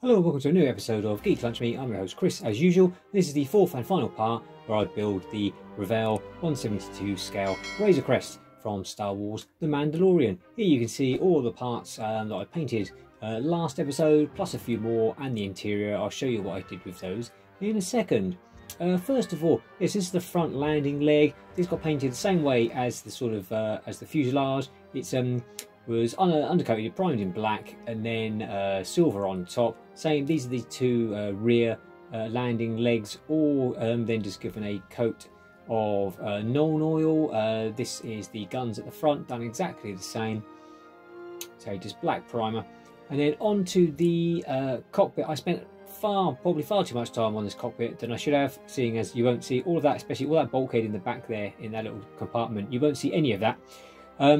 Hello and welcome to a new episode of Geek Lunch Me. I'm your host Chris as usual. This is the fourth and final part where I build the Revell 1/72 scale Razor Crest from Star Wars The Mandalorian. Here you can see all the parts that I painted last episode, plus a few more, and the interior. I'll show you what I did with those in a second. First of all, this is the front landing leg. This got painted the same way as the sort of as the fuselage. It's was undercoated, primed in black, and then silver on top. Same, these are the two rear landing legs, all then just given a coat of Nuln Oil. This is the guns at the front, done exactly the same. So just black primer. And then onto the cockpit. I spent probably far too much time on this cockpit than I should have, seeing as you won't see all of that, especially all that bulkhead in the back there, in that little compartment. You won't see any of that.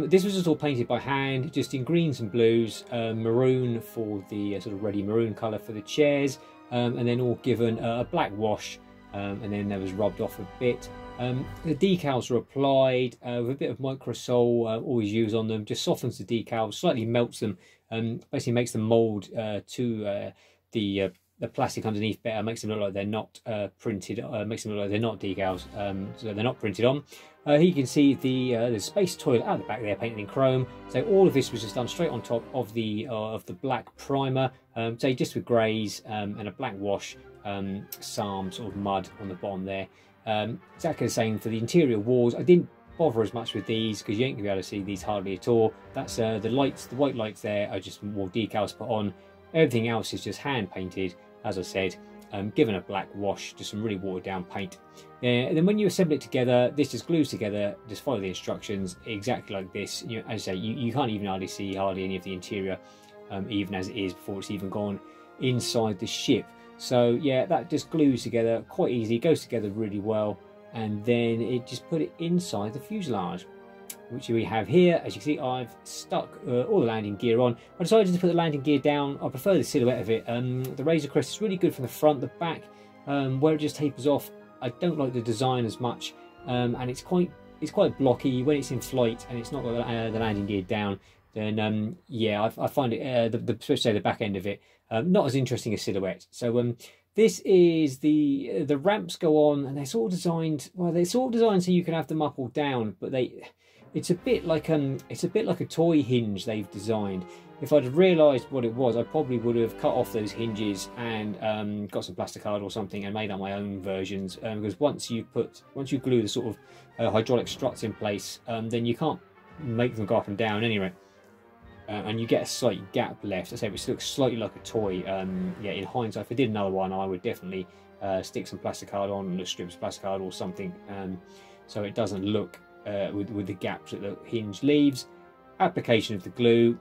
This was just all painted by hand, just in greens and blues, maroon for the sort of reddy maroon colour for the chairs, and then all given a black wash, and then that was rubbed off a bit. The decals were applied with a bit of microsol, always use on them, just softens the decals, slightly melts them, basically makes them mould to the plastic underneath better, makes them look like they're not printed, makes them look like they're not decals, so they're not printed on. Here you can see the space toilet at the back there, painted in chrome. So all of this was just done straight on top of the black primer. So just with greys and a black wash, some sort of mud on the bottom there. Exactly the same for the interior walls. I didn't bother as much with these because you ain't gonna be able to see these hardly at all. That's the lights, the white lights there are just more decals put on. Everything else is just hand painted, as I said. Given a black wash, just some really watered down paint. And then when you assemble it together, this just glues together, just follow the instructions exactly like this. You know, as I say, you can't even hardly see any of the interior, even as it is before it's even gone inside the ship. So yeah, that just glues together quite easy, goes together really well. And then it just put it inside the fuselage, which we have here. As you can see, I've stuck all the landing gear on. I decided to put the landing gear down. I prefer the silhouette of it. The Razor Crest is really good from the front. The back, where it just tapers off, I don't like the design as much, and it's quite blocky when it's in flight and it's not got the landing gear down. Then yeah, I find it especially the back end of it not as interesting a silhouette. So this is the ramps go on, and they're sort of designed, well, they're sort of designed so you can have them up or down, but it's a bit like a toy hinge they've designed. If I'd have realised what it was, I probably would have cut off those hinges and got some plasticard or something and made up my own versions. Because once you glue the sort of hydraulic struts in place, then you can't make them go up and down anyway, and you get a slight gap left. I say it looks slightly like a toy. Yeah, in hindsight, if I did another one, I would definitely stick some plasticard on, a strip of plasticard or something, so it doesn't look. With the gaps that the hinge leaves. Application of the glue,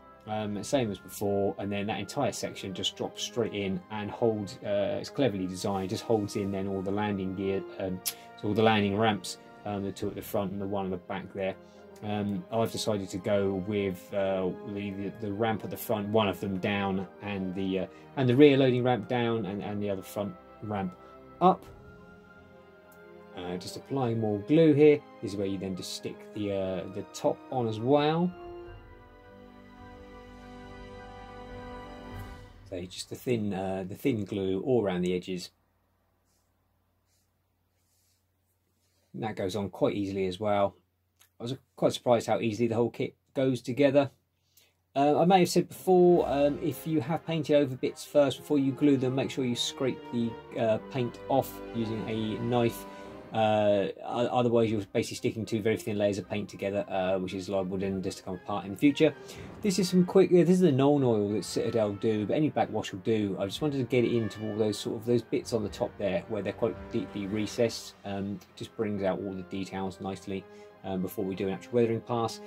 same as before, and then that entire section just drops straight in and holds, it's cleverly designed, just holds in then all the landing gear, so all the landing ramps, the two at the front and the one at the back there. I've decided to go with the ramp at the front, one of them down, and the rear loading ramp down, and the other front ramp up. Just applying more glue here. This is where you then just stick the top on as well. So just the thin glue all around the edges. And that goes on quite easily as well. I was quite surprised how easily the whole kit goes together. I may have said before, if you have painted over bits first before you glue them, make sure you scrape the paint off using a knife. Otherwise you're basically sticking two very thin layers of paint together, which is liable then just to come apart in the future. This is some quick, this is the Nuln Oil that Citadel do, but any black wash will do. I just wanted to get it into all those sort of those bits on the top there where they're quite deeply recessed. Just brings out all the details nicely before we do an actual weathering pass.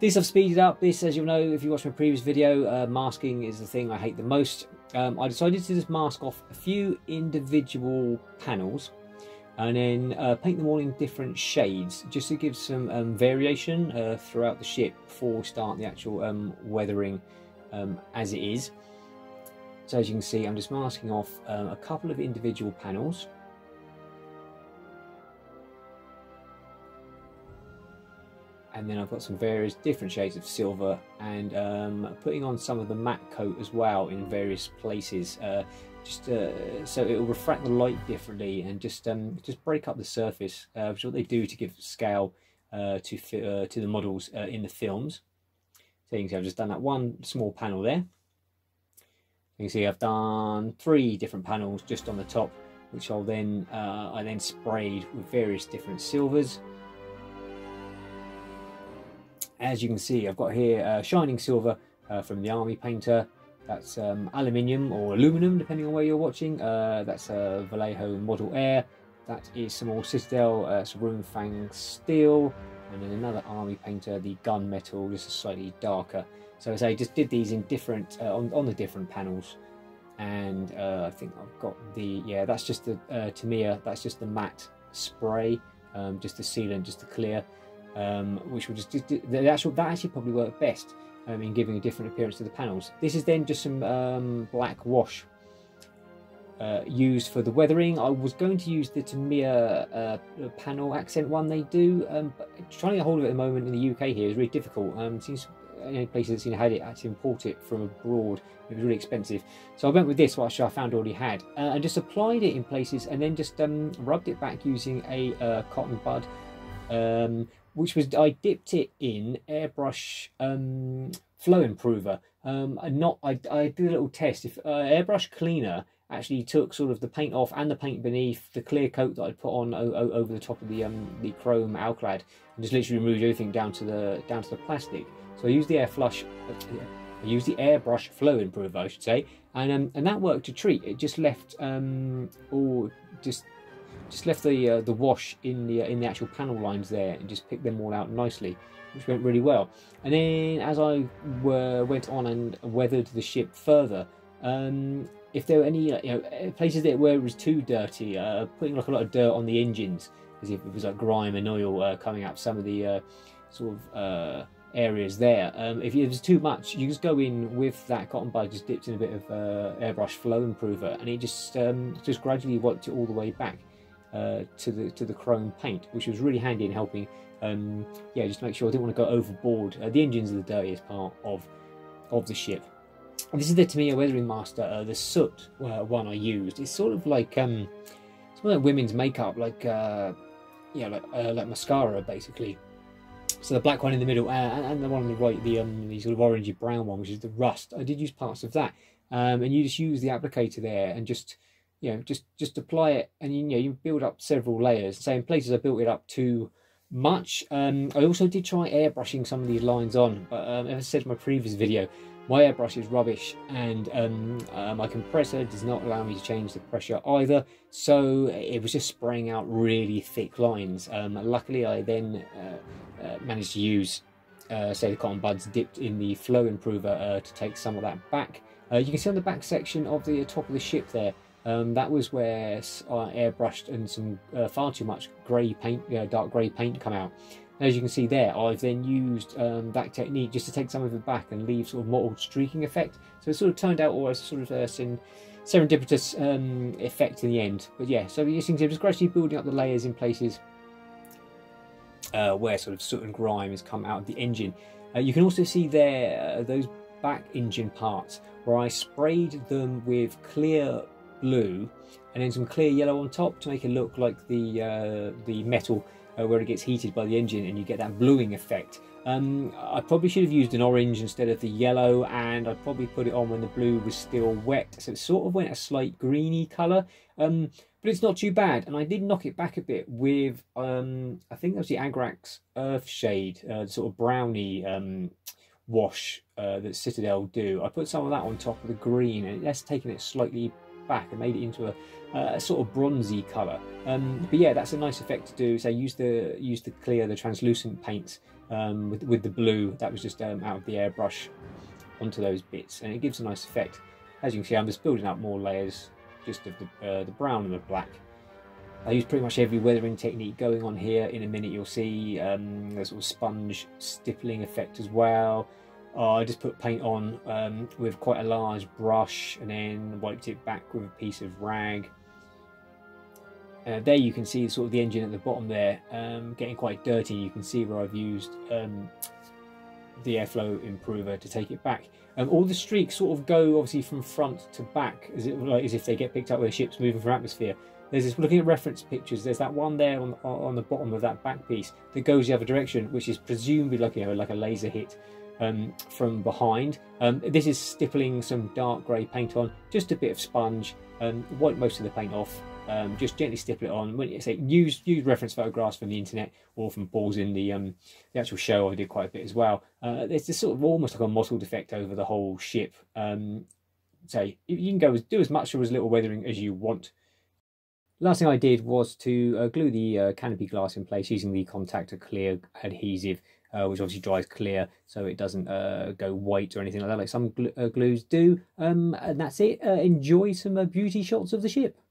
This I've speeded up. This, as you'll know if you watched my previous video, masking is the thing I hate the most. I decided to just mask off a few individual panels and then paint them all in different shades just to give some variation throughout the ship before we start the actual weathering as it is. So as you can see, I'm just masking off a couple of individual panels. and then I've got some various different shades of silver, and putting on some of the matte coat as well in various places, so it will refract the light differently and just break up the surface, which is what they do to give scale to the models in the films. So you can see I've just done that one small panel there. You can see I've done 3 different panels just on the top, which I'll then I then sprayed with various different silvers. As you can see, I've got here shining silver from the Army Painter. That's aluminium or aluminum, depending on where you're watching. That's a Vallejo Model Air. That is some more Citadel, some Runefang Steel, and then another Army Painter, the gunmetal, just slightly darker. So as I say, just did these in different on the different panels, and I think I've got the, yeah, that's just the Tamiya. That's just the matte spray, just the sealant, just the clear, which will just the actual, that actually probably worked best in giving a different appearance to the panels. This is then just some black wash used for the weathering. I was going to use the Tamiya panel accent one they do, but trying to get hold of it at the moment in the UK here is really difficult. Seems any places that seem to had it, I had to import it from abroad. It was really expensive, so I went with this, which I found already had, and just applied it in places, and then just rubbed it back using a cotton bud, which was, I dipped it in airbrush flow improver, and not, I did a little test if airbrush cleaner actually took sort of the paint off and the paint beneath the clear coat that I put on over the top of the chrome alclad, and just literally removed everything down to the plastic. So I used the airbrush flow improver, I should say, and that worked a treat. It just left left the wash in the actual panel lines there, and just picked them all out nicely, which went really well. And then as I went on and weathered the ship further, if there were any places that where it was too dirty, putting like a lot of dirt on the engines, as if it was like grime and oil coming up some of the areas there. If it was too much, you just go in with that cotton bud, just dipped in a bit of airbrush flow improver, and it just gradually wiped it all the way back to the chrome paint, which was really handy in helping. Yeah, just make sure I didn't want to go overboard. The engines are the dirtiest part of the ship. And this is the Tamiya Weathering Master, the soot one I used. It's sort of like sort of like women's makeup, like yeah, like mascara basically. So the black one in the middle and the one on the right, the sort of orangey brown one, which is the rust. I did use parts of that, and you just use the applicator there and just, you know, just apply it, and you build up several layers. So in places I built it up too much. I also did try airbrushing some of these lines on, but as I said in my previous video, my airbrush is rubbish, and my compressor does not allow me to change the pressure either, so it was just spraying out really thick lines. Luckily, I then managed to use, say, the cotton buds dipped in the flow improver to take some of that back. You can see on the back section of the top of the ship there, that was where I airbrushed and some far too much grey paint, dark grey paint come out. As you can see there, I've then used that technique just to take some of it back and leave sort of mottled streaking effect. So it sort of turned out almost sort of a serendipitous effect in the end. But yeah, so you can see I'm just gradually building up the layers in places where sort of soot and grime has come out of the engine. You can also see there those back engine parts where I sprayed them with clear blue and then some clear yellow on top to make it look like the metal. Where it gets heated by the engine and you get that bluing effect. I probably should have used an orange instead of the yellow, and I probably put it on when the blue was still wet, so it sort of went a slight greeny colour, but it's not too bad. And I did knock it back a bit with I think that was the Agrax Earthshade, the sort of brownie wash that Citadel do. I put some of that on top of the green, and that's taken it slightly back and made it into a sort of bronzy colour, but yeah, that's a nice effect to do. So use the clear, the translucent paints with the blue that was just out of the airbrush onto those bits, and it gives a nice effect. As you can see, I'm just building up more layers just of the brown and the black. I use pretty much every weathering technique going on here. In a minute you'll see the sort of sponge stippling effect as well. I just put paint on with quite a large brush and then wiped it back with a piece of rag. There you can see sort of the engine at the bottom there, getting quite dirty. You can see where I've used the airflow improver to take it back. All the streaks sort of go obviously from front to back, as if they get picked up where ships moving from atmosphere. There's this, looking at reference pictures, there's that one there on the bottom of that back piece that goes the other direction, which is presumably like a laser hit from behind. This is stippling some dark grey paint on, just a bit of sponge, wipe most of the paint off. Just gently stipple it on. When you say use reference photographs from the internet or from balls in the actual show, I did quite a bit as well. There's this sort of almost like a mottled effect over the whole ship. Say you can go do as much or as little weathering as you want. Last thing I did was to glue the canopy glass in place using the Contacto clear adhesive, which obviously dries clear, so it doesn't go white or anything like that, like some glues do. And that's it. Enjoy some beauty shots of the ship.